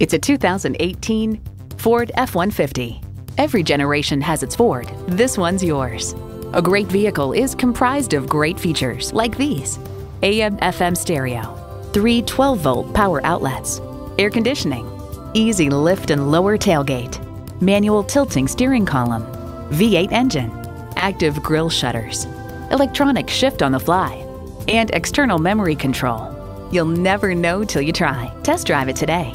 It's a 2018 Ford F-150. Every generation has its Ford. This one's yours. A great vehicle is comprised of great features like these: AM/FM stereo, 3 12-volt power outlets, air conditioning, easy lift and lower tailgate, manual tilting steering column, V8 engine, active grille shutters, electronic shift on the fly, and external memory control. You'll never know till you try. Test drive it today.